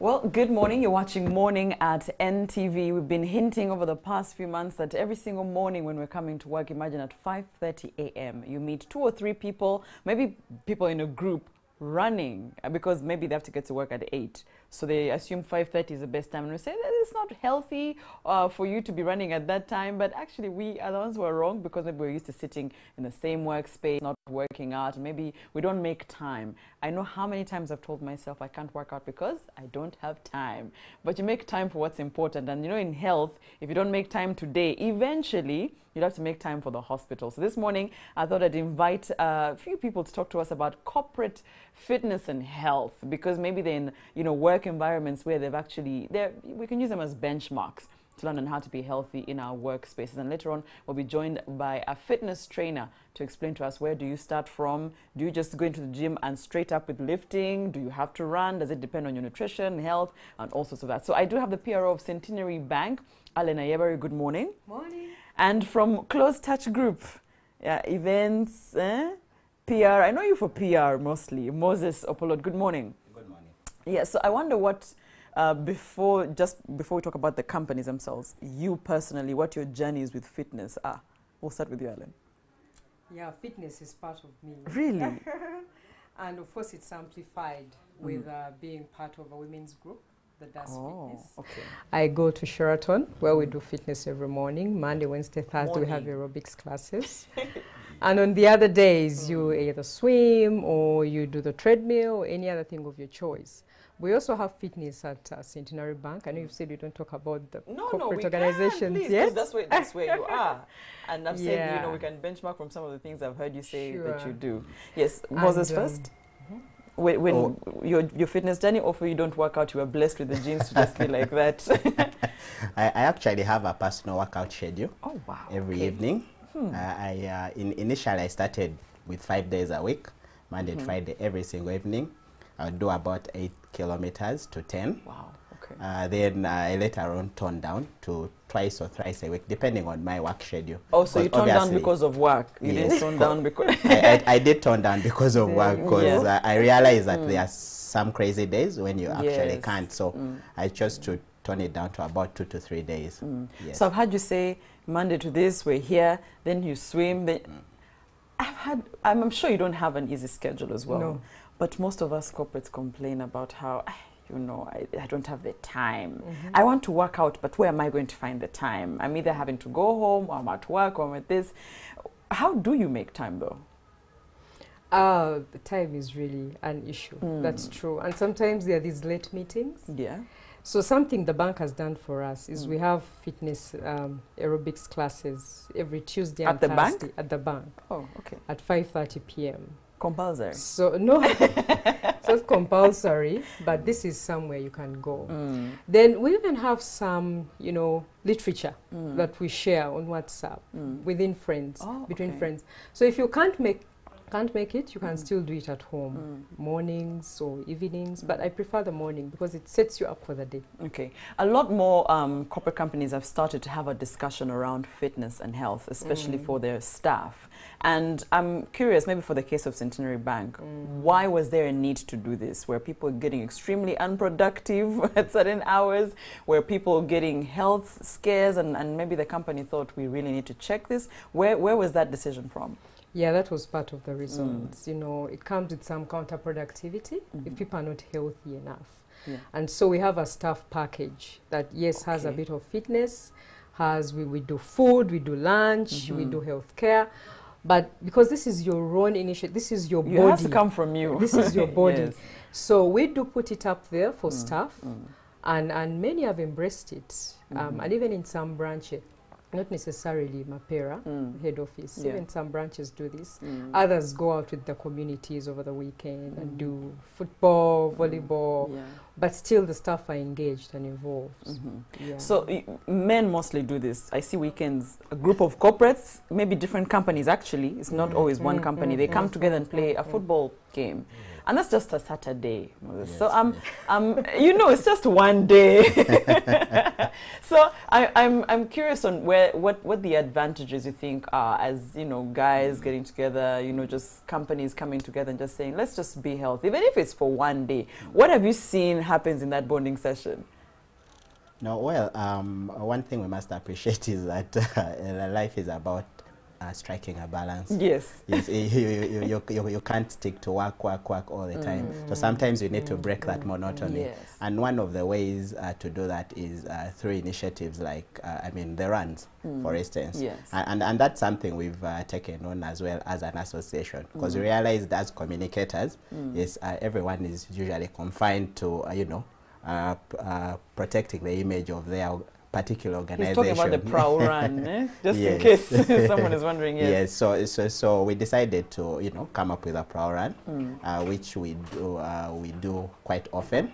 Well, good morning. You're watching Morning at NTV. We've been hinting over the past few months that every single morning when we're coming to work, imagine at 5:30 a.m., you meet 2 or 3 people, maybe people in a group running, because maybe they have to get to work at 8. So they assume 5:30 is the best time. And we say that it's not healthy for you to be running at that time. But actually, we are the ones who are wrong, because maybe we're used to sitting in the same workspace, not working out. Maybe we don't make time. I know how many times I've told myself I can't work out because I don't have time. But you make time for what's important. And you know, in health, if you don't make time today, eventually you'll have to make time for the hospital. So this morning, I thought I'd invite a few people to talk to us about corporate fitness and health, because maybe they're in, you know, work environments where they've actually, we can use them as benchmarks to learn on how to be healthy in our workspaces. And later on, we'll be joined by a fitness trainer to explain to us, where do you start from? Do you just go into the gym and straight up with lifting? Do you have to run? Does it depend on your nutrition, health, and all sorts of that? So I do have the PRO of Centenary Bank, Alan Ayebare. Good morning. Morning. And from Close Touch Group, events, PR. I know you for PR mostly. Moses O'Polot, good morning. Good morning. Yeah, so I wonder what, just before we talk about the companies themselves, you personally, what your journeys with fitness are. We'll start with you, Alan. Yeah, fitness is part of me. Really? And of course, it's amplified with being part of a women's group that does fitness. Okay. I go to Sheraton, where we do fitness every morning. Monday, Wednesday, Thursday, we have aerobics classes. And on the other days, you either swim or you do the treadmill or any other thing of your choice. We also have fitness at Centenary Bank. I know you've said you don't talk about the corporate organizations. Please, yes, that's where you are. And I've said, you know, we can benchmark from some of the things I've heard you say that you do. Yes, Moses first. When your fitness journey, or for you don't work out, you are blessed with the genes to just be like that. I actually have a personal workout schedule. Oh, wow. Every evening. Initially I started with 5 days a week, Monday to Friday, every single evening. I would do about 8 kilometers to 10. Wow. Okay. Then I later on toned down to twice or thrice a week, depending on my work schedule. Oh, so you toned down because of work? You didn't tone down because I did tone down because of work, because I realized that there are some crazy days when you actually can't. So I chose to turn it down to about 2 to 3 days. Yes. So I've heard you say Monday to this, we're here, then you swim. Then I'm sure you don't have an easy schedule as well. No. But most of us corporates complain about how, you know, I don't have the time. I want to work out, but where am I going to find the time? I'm either having to go home, or I'm at work, or I'm at this. How do you make time, though? The time is really an issue. That's true. And sometimes there are these late meetings. Yeah. So something the bank has done for us is we have fitness aerobics classes every Tuesday and Thursday. At the bank? At the bank. Oh, okay. At 5:30 p.m. Compulsory? So, no, it's not compulsory, but this is somewhere you can go. Then we even have some, you know, literature that we share on WhatsApp within friends, between friends. So if you can't make it, you can still do it at home, mornings or evenings, but I prefer the morning because it sets you up for the day. Okay. A lot more corporate companies have started to have a discussion around fitness and health, especially for their staff. And I'm curious, maybe for the case of Centenary Bank, why was there a need to do this, where people are getting extremely unproductive at certain hours, where people are getting health scares, and maybe the company thought we really need to check this? Where was that decision from? Yeah, that was part of the reasons. You know, it comes with some counterproductivity if people are not healthy enough. Yeah. And so we have a staff package that, yes, has a bit of fitness, has we do food, we do lunch, we do health care. But because this is your own initiative, this is your body. It has to come from you. This is your body. So we do put it up there for staff, and many have embraced it. And even in some branches, not necessarily Mapera, head office. Even some branches do this. Others go out with the communities over the weekend and do football, volleyball, but still the staff are engaged and involved. So men mostly do this. I see weekends, a group of corporates, maybe different companies actually, it's not always one company, they come together and play a football game. And that's just a Saturday. Yes, so you know, it's just one day. So I'm curious on where what the advantages you think are, as you know, guys getting together, you know, just companies coming together and just saying, let's just be healthy, even if it's for one day. What have you seen happens in that bonding session? No, well, one thing we must appreciate is that life is about striking a balance. Yes. Yes, you can't stick to work all the time. So sometimes you need to break that monotony. Yes. And one of the ways to do that is through initiatives like, I mean, the runs, for instance. Yes. And that's something we've taken on as well as an association, because we realized as communicators, yes, everyone is usually confined to, you know, protecting the image of their particular organization. He's talking about the Prow run, eh? Just in case someone is wondering. Yes. Yes. So we decided to, you know, come up with a Prow run, which we do quite often.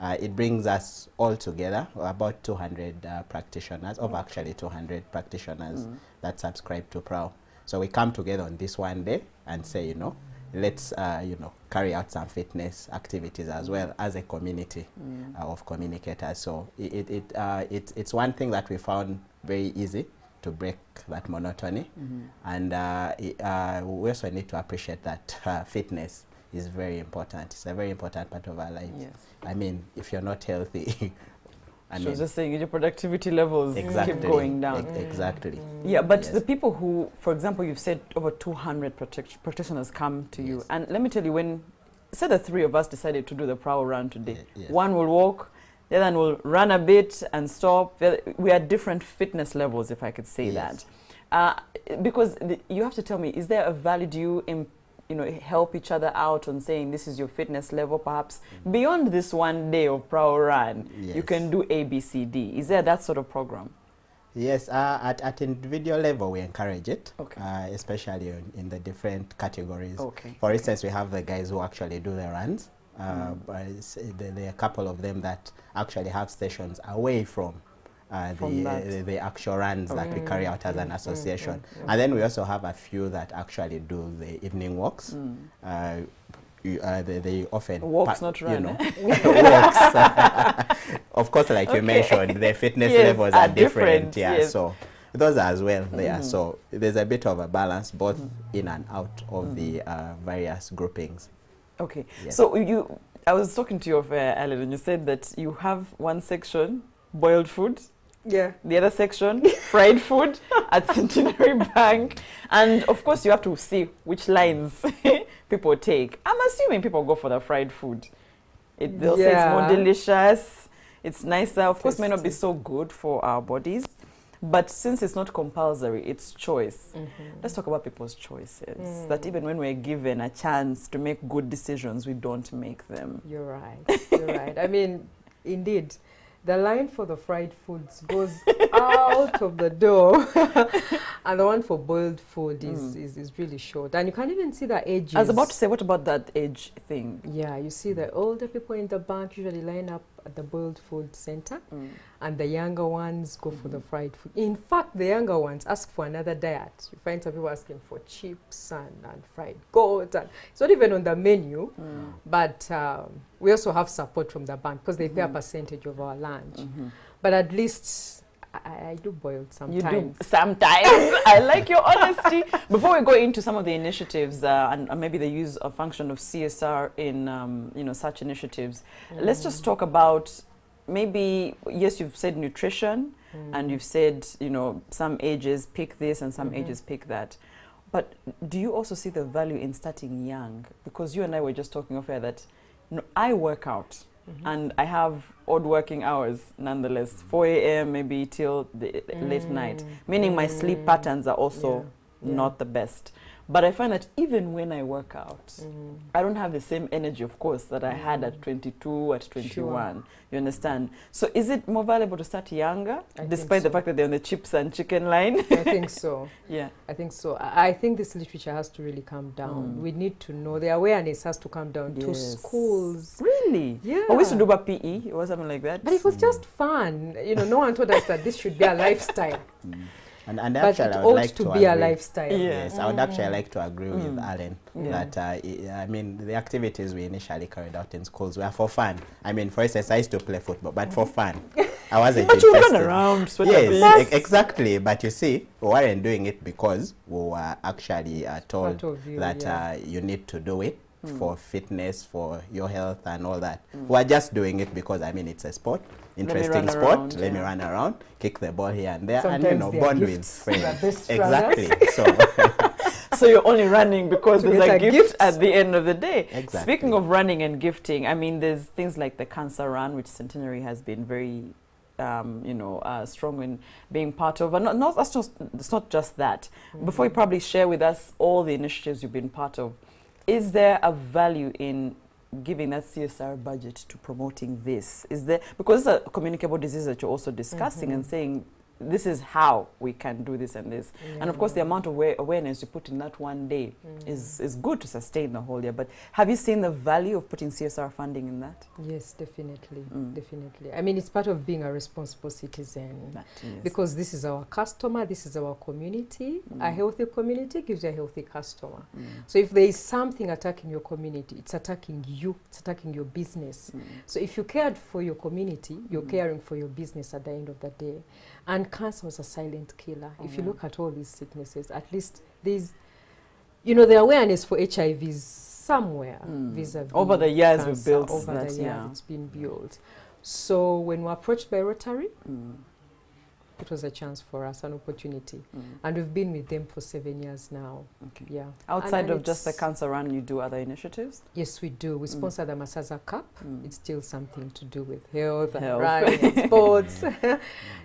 It brings us all together, about 200 practitioners, or actually 200 practitioners that subscribe to Prow. So we come together on this one day and say, you know, let's you know, carry out some fitness activities as well as a community of communicators. So it's one thing that we found very easy to break that monotony, and we also need to appreciate that fitness is very important. It's a very important part of our life. Yes. I mean, if you're not healthy. She was just saying your productivity levels keep going down. Exactly. Yeah, but the people who, for example, you've said over 200 practitioners come to you. And let me tell you, when, say the three of us decided to do the Prow run today, one will walk, the other will run a bit and stop. We are different fitness levels, if I could say that. Because you have to tell me, is there a value you know, help each other out on saying this is your fitness level, perhaps beyond this one day of Prow run, you can do A, B, C, D. Is there that sort of program? Yes, at individual level we encourage it, especially in the different categories. For instance, we have the guys who actually do the runs, but there are a couple of them that actually have sessions away from the actual runs that we carry out as an association. And then we also have a few that actually do the evening walks. They often walks, not run, you know, walks. Of course, like you mentioned, their fitness levels are different. Yeah, so those are as well there. So there's a bit of a balance both in and out of the various groupings. Okay, so I was talking to you of Alan, and you said that you have one section, boiled food, the other section, fried food at Centenary Bank. And of course, you have to see which lines people take. I'm assuming people go for the fried food. They'll say it's more delicious, it's nicer. Of course, it may not be so good for our bodies. But since it's not compulsory, it's choice. Let's talk about people's choices. That even when we're given a chance to make good decisions, we don't make them. You're right. You're right. I mean, indeed. The line for the fried foods goes out of the door, and the one for boiled food is really short, and you can't even see the ages. I was about to say, what about that age thing? Yeah, you see the older people in the bank usually line up at the boiled food center, and the younger ones go for the fried food. In fact, the younger ones ask for another diet. You find some people asking for chips and fried goat, and it's not even on the menu, but we also have support from the bank because they pay a percentage of our lunch. But at least I do boiled sometimes. You do sometimes. I like your honesty. Before we go into some of the initiatives and maybe the use of function of CSR in you know, such initiatives, let's just talk about maybe, yes, you've said nutrition and you've said, you know, some ages pick this and some ages pick that. But do you also see the value in starting young? Because you and I were just talking off air that I work out. And I have odd working hours, nonetheless, 4 a.m. maybe till the late night, meaning my sleep patterns are also not the best. But I find that even when I work out, I don't have the same energy, of course, that I had at 22, at 21. Sure. You understand? So is it more valuable to start younger, despite the fact that they're on the chips and chicken line? I think so. Yeah. I think so. I think this literature has to really come down. We need to know. The awareness has to come down to schools. Really? Yeah. Oh, we used to do about PE or something like that. But it was just fun. You know, no one told us that this should be a lifestyle. And but actually, I would like to be agree. A lifestyle. Yeah. Yes, I would actually like to agree with Alan that I mean, the activities we initially carried out in schools were for fun. I mean, for instance, I used to play football, but for fun. I wasn't interested. But you ran around. Yes, exactly. But you see, we weren't doing it because we were actually told that you need to do it for fitness, for your health and all that. We're just doing it because, I mean, it's a sport. Interesting sport. Around, let me run around, kick the ball here and there, sometimes, and you know, bond with friends. Exactly. So you're only running because there's a gift at the end of the day. Exactly. Speaking of running and gifting, I mean, there's things like the cancer run, which Centenary has been very, you know, strong in being part of. And not that's just it's not just that. Before you probably share with us all the initiatives you've been part of, is there a value in giving that CSR budget to promoting this? Is there, because it's a communicable disease that you're also discussing and saying this is how we can do this and this, and of course the amount of awareness you put in that one day is good to sustain the whole year, but have you seen the value of putting CSR funding in that? Yes, definitely, definitely. I mean, it's part of being a responsible citizen, because this is our customer, this is our community. A healthy community gives you a healthy customer. So if there is something attacking your community, it's attacking you, it's attacking your business. So if you cared for your community, you're caring for your business at the end of the day. And cancer was a silent killer. If you look at all these sicknesses, at least these, you know, the awareness for HIV is somewhere vis-a-vis over the years we've built. Over the years it's been built. So when we were approached by Rotary, it was a chance for us, an opportunity. And we've been with them for 7 years now. Okay. Yeah. Outside of just the cancer run, you do other initiatives? Yes, we do. We sponsor the Masaza Cup. It's still something to do with health and running and sports.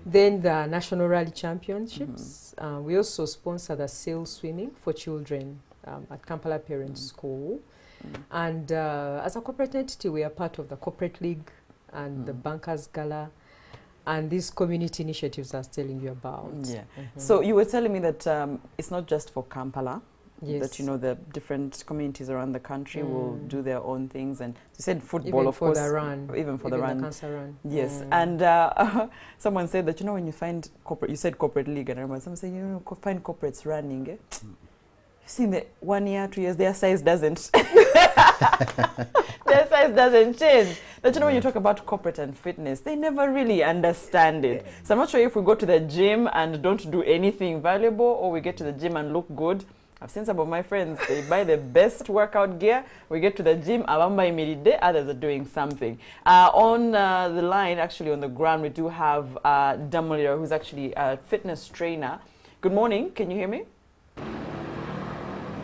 Then the National Rally Championships. We also sponsor the Seal Swimming for Children at Kampala Parents' School. And as a corporate entity, we are part of the Corporate League and the Bankers Gala. And these community initiatives I was telling you about. Yeah. So you were telling me that it's not just for Kampala. Yes. That, you know, the different communities around the country will do their own things. And you said football, even of course. Even for the run. Even the cancer run. Yes. And someone said that, you know, when you find corporate, you said Corporate League, and I remember someone saying, you know, find corporates running. You've seen that 1 year, 2 years, their size doesn't. Their size doesn't change. But you know, when you talk about corporate and fitness, they never really understand it. So I'm not sure if we go to the gym and don't do anything valuable, or we get to the gym and look good. I've seen some of my friends, they buy the best workout gear. We get to the gym, others are doing something. On the line, actually on the ground, we do have Damolira, who's actually a fitness trainer. Good morning, can you hear me?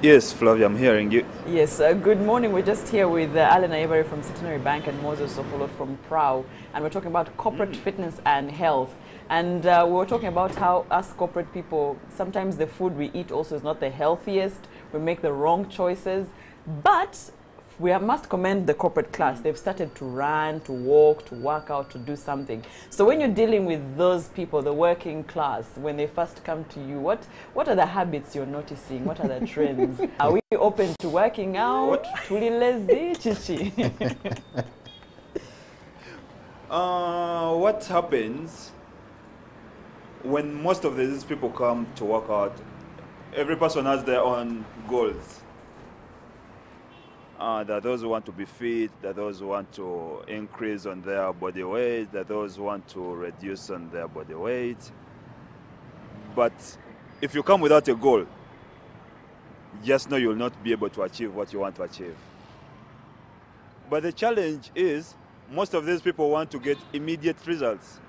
Yes, Flavia, I'm hearing you. Yes, good morning. We're just here with Alan Ayebare from Centenary Bank and Moses O'Polot from Prow, and we're talking about corporate fitness and health. And we were talking about how us corporate people, sometimes the food we eat also is not the healthiest. We make the wrong choices. But we must commend the corporate class. They've started to run, to walk, to work out, to do something. So when you're dealing with those people, the working class, when they first come to you, what are the habits you're noticing? What are the trends? Are we open to working out? What happens when most of these people come to work out? Every person has their own goals. There are those who want to be fit, there are those who want to increase on their body weight, there are those who want to reduce on their body weight. But if you come without a goal, just know you'll not be able to achieve what you want to achieve. But the challenge is, most of these people want to get immediate results.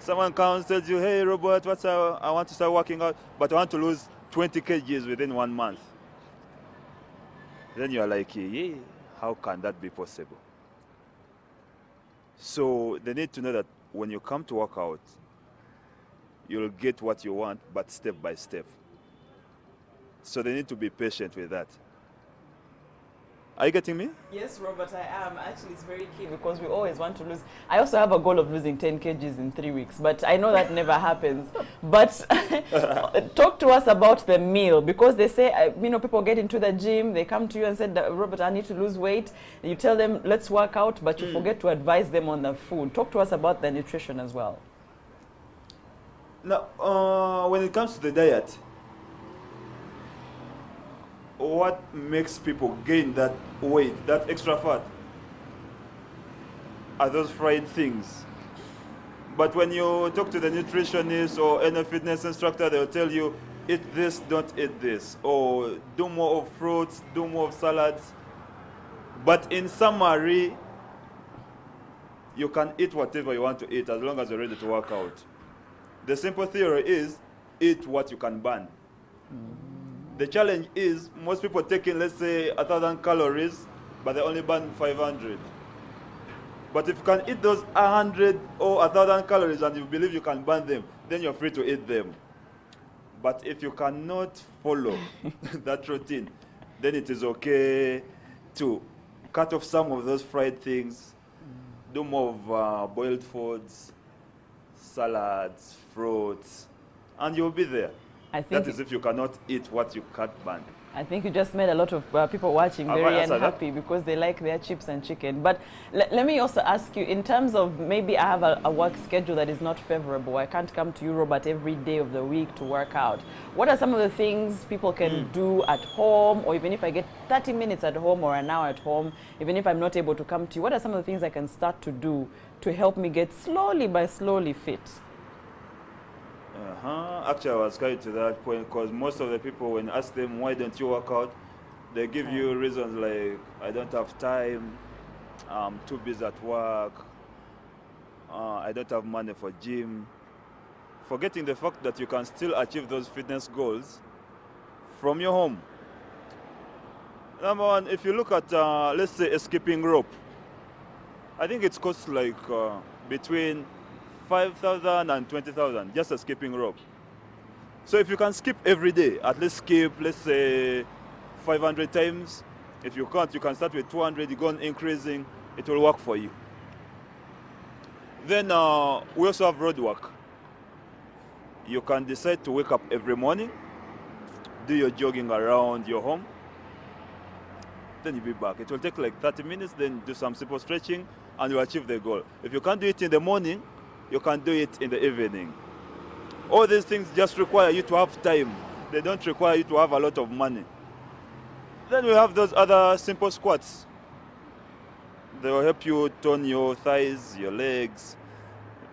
Someone comes and tells you, hey Robert, what's up? I want to start working out, but I want to lose 20 kgs within 1 month. Then you're like, yeah, how can that be possible? So they need to know that when you come to work out, you'll get what you want, but step by step. So they need to be patient with that. Are you getting me? Yes, Robert, I am. Actually, it's very key because we always want to lose. I also have a goal of losing 10 kgs in 3 weeks, but I know that never happens. But talk to us about the meal, because they say, you know, people get into the gym, they come to you and say, Robert, I need to lose weight. And you tell them, let's work out, but you forget to advise them on the food. Talk to us about the nutrition as well. Now, when it comes to the diet, what makes people gain that weight, that extra fat, are those fried things. But when you talk to the nutritionist or any fitness instructor, they'll tell you, eat this, don't eat this, or do more of fruits, do more of salads. But in summary, you can eat whatever you want to eat as long as you're ready to work out. The simple theory is, eat what you can burn. The challenge is, most people take in, let's say, 1,000 calories, but they only burn 500. But if you can eat those 100 or 1,000 calories and you believe you can burn them, then you're free to eat them. But if you cannot follow that routine, then it is okay to cut off some of those fried things, do more of boiled foods, salads, fruits, and you'll be there. I think that is if you cannot eat what you can't burn. I think you just made a lot of people watching very unhappy because they like their chips and chicken. But let me also ask you, in terms of maybe I have a work schedule that is not favorable. I can't come to you, Robert, every day of the week to work out. What are some of the things people can do at home? Or even if I get 30 minutes at home or an hour at home, even if I'm not able to come to you, what are some of the things I can start to do to help me get slowly by slowly fit? Actually, I was going to that point because most of the people, when I ask them, why don't you work out, they give you reasons like, I don't have time, I'm too busy at work, I don't have money for gym. Forgetting the fact that you can still achieve those fitness goals from your home. Number one, if you look at, let's say, a skipping rope, I think it costs like between 5,000 and 20,000, just a skipping rope. So if you can skip every day, at least skip, let's say, 500 times. If you can't, you can start with 200, you go on increasing, it will work for you. Then we also have road work. You can decide to wake up every morning, do your jogging around your home, then you'll be back. It will take like 30 minutes, then do some simple stretching, and you achieve the goal. If you can't do it in the morning, you can do it in the evening. All these things just require you to have time. They don't require you to have a lot of money. Then we have those other simple squats. They will help you tone your thighs, your legs.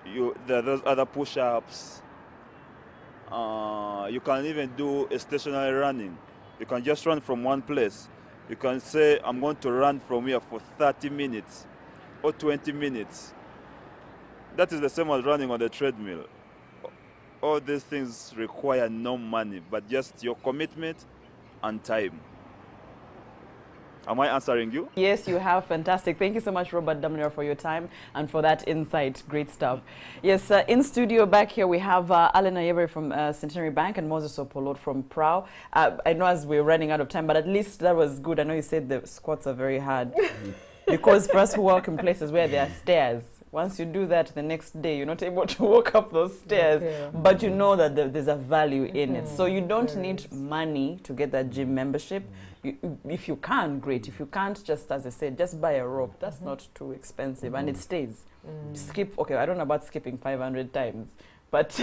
There are those other push-ups. You can even do a stationary running. You can just run from one place. You can say, I'm going to run from here for 30 minutes or 20 minutes. That is the same as running on the treadmill. All these things require no money, but just your commitment and time. Am I answering you? Yes, you have. Fantastic. Thank you so much, Robert Damolira, for your time and for that insight. Great stuff. Yes, in studio back here, we have Alan Ayebare from Centenary Bank and Moses O'Polot from Prow. I know as we're running out of time, but at least that was good. I know you said the squats are very hard because for us who work in places where there are stairs, once you do that the next day, you're not able to walk up those stairs, but you know that there's a value in it. So you don't need money to get that gym membership. If you can, great. If you can't, just as I said, just buy a rope. That's not too expensive and it stays. Skip, okay, I don't know about skipping 500 times, but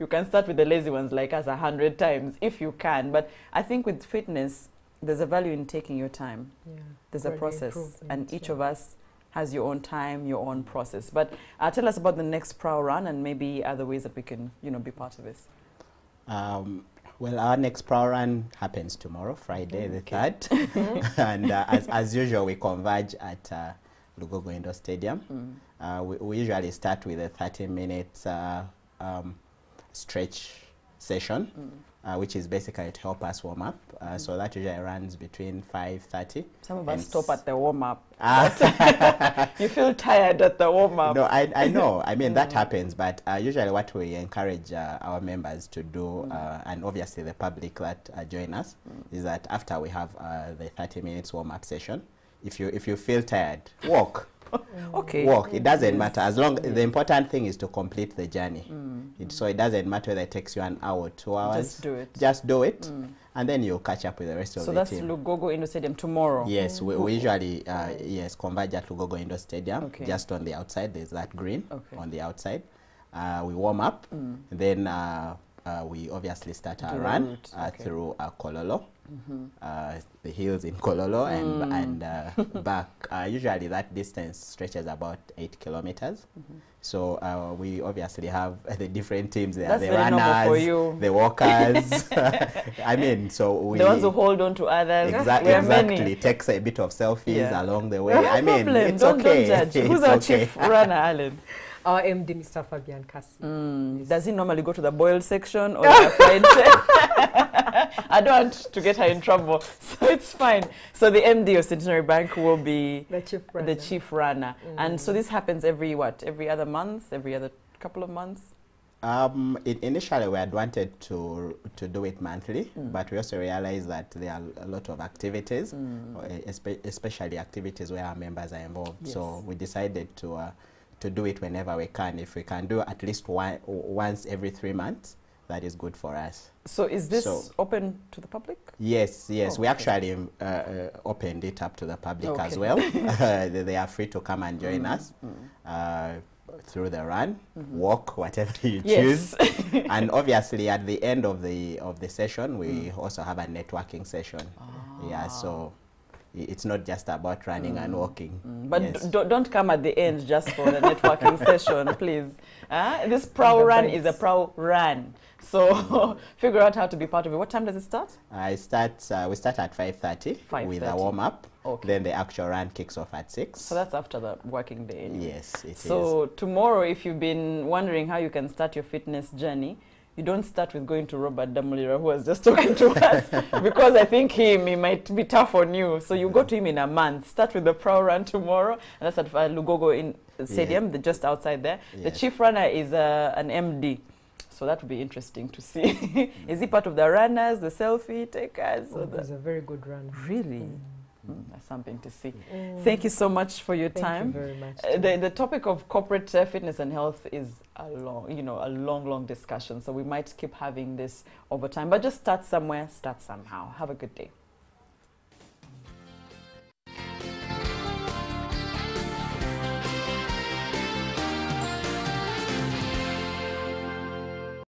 you can start with the lazy ones like us 100 times if you can. But I think with fitness, there's a value in taking your time. Yeah. There's a process and each of us has your own time, your own process. But tell us about the next Prow Run and maybe other ways that we can, you know, be part of this. Well, our next Prow Run happens tomorrow, Friday the 3rd. And as usual, we converge at Lugogo Indoor Stadium. We usually start with a 30-minute stretch session, which is basically to help us warm up. So that usually runs between 5:30. Some of us stop at the warm up. You feel tired at the warm up. No, I know. I mean, that happens. But usually, what we encourage our members to do, and obviously the public that join us, is that after we have the 30 minutes warm up session, if you feel tired, walk. Walk. It doesn't matter. As long the important thing is to complete the journey. So it doesn't matter whether it takes you an hour, 2 hours. Just do it. Just do it, and then you'll catch up with the rest of the team. So that's Lugogo Indoor Stadium tomorrow. Yes, we usually converge at Lugogo Indoor Stadium. Just on the outside, there's that green on the outside. we warm up, then we obviously start our run through Kololo, the hills in Kololo, and back. Usually that distance stretches about 8 kilometers. So we obviously have the different teams. There are the runners, the walkers. I mean, so we... The ones who hold on to others. Exactly. Takes a bit of selfies along the way. I mean, it's okay. Don't judge. Who's our chief runner, Alan? Our MD, Mr. Fabian Cass. Yes. Does he normally go to the boil section or the fried section? I don't want to get her in trouble, so it's fine. So the MD of Centenary Bank will be the chief runner. And so this happens every what? Every other month? Every other couple of months? Initially, we had wanted to do it monthly, but we also realized that there are a lot of activities, especially activities where our members are involved. Yes. So we decided to do it whenever we can. If we can do at least once every 3 months, that is good for us. So is this open to the public? Yes, yes. We actually opened it up to the public as well. They are free to come and join us through the run, walk, whatever you choose. And obviously at the end of the session, we also have a networking session. Yeah, so it's not just about running and walking. But don't come at the end just for the networking session, please. This Prow run is a Prow run. So figure out how to be part of it. What time does it start? We start at 5:30 with a warm-up. Then the actual run kicks off at 6. So that's after the working day. Anyway. Yes, it is. So tomorrow, if you've been wondering how you can start your fitness journey, you don't start with going to Robert Damolira, who was just talking to us, because I think he might be tough on you. So you go to him in a month. Start with the Prow run tomorrow, and that's at Lugogo Stadium, just outside there. Yes. The chief runner is an MD, so that would be interesting to see. Is he part of the runners, the selfie takers? Oh, he's a very good runner. Really? That's something to see. Thank you so much for your time. Thank you very much. The topic of corporate fitness and health is a long discussion, so we might keep having this over time, but just start somewhere, start somehow. Have a good day.